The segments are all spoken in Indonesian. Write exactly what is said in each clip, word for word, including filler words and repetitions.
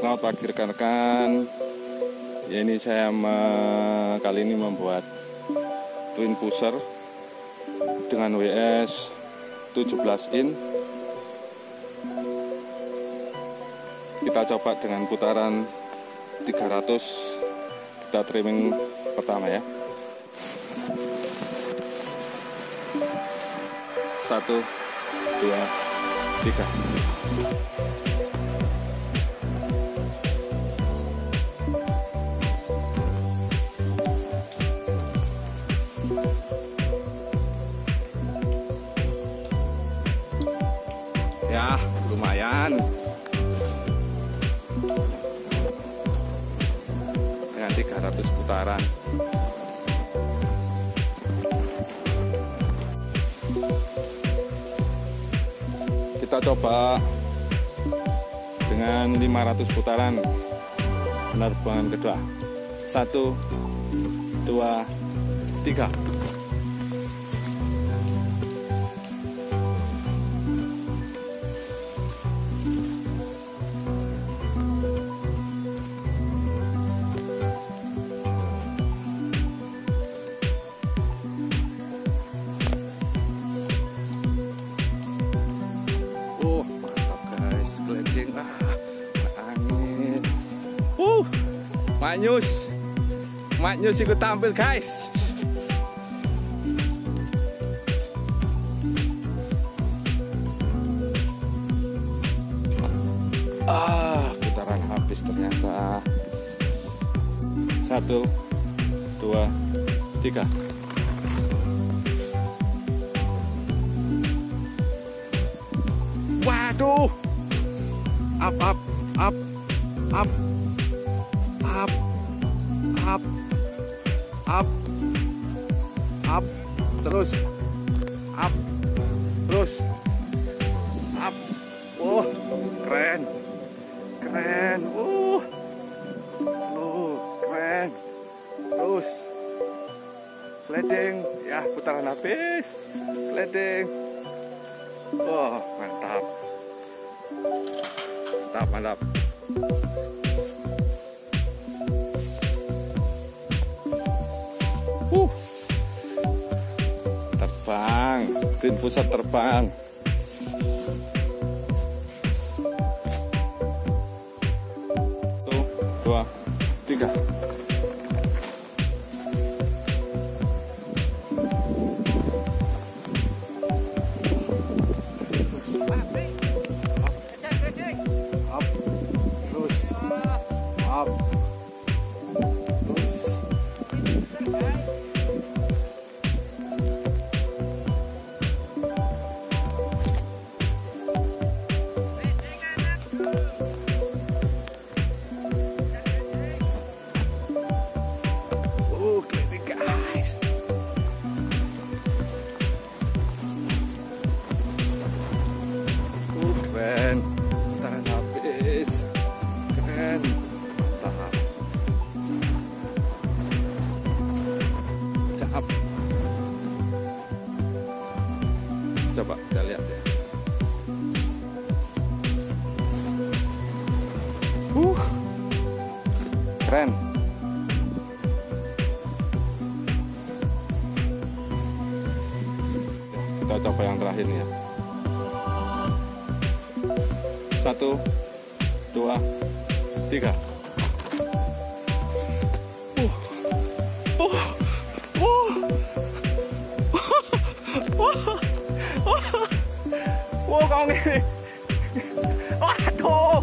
Selamat pagi rekan-rekan. Ya, ini saya kali ini membuat Twin Pusher dengan W S tujuh belas inci. Kita coba dengan putaran tiga ratus. Kita trimming pertama ya. Satu, dua, tiga. Ya, lumayan. Dengan tiga ratus putaran. Kita coba dengan lima ratus putaran penerbangan kedua. Satu, dua, tiga. Uh, Maknyus, Maknyus ikut tampil guys. Ah, putaran habis ternyata. Satu, dua, tiga. Waduh, up, up, up, up. Up, up, up, up, terus, up, terus, up. Oh, keren, keren. Uh, slow, keren. Terus, gliding. Ya, putaran habis. Gliding. Oh, mantap, mantap, mantap. Uh, terbang, Twin Pusher terbang. Satu, dua, tiga. Keren, putaran habis, keren, mantap, cap. Coba kita lihat ya. Uh, keren. Kita coba yang terakhir nih ya. Satu, dua, tiga. Uh, uh, uh, wow, kau ini, waduh.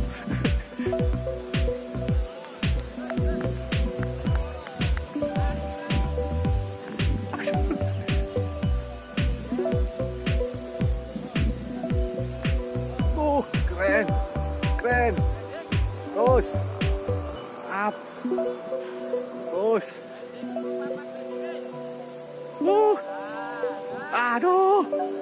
Keren, keren, terus, up, terus, uh, aduh.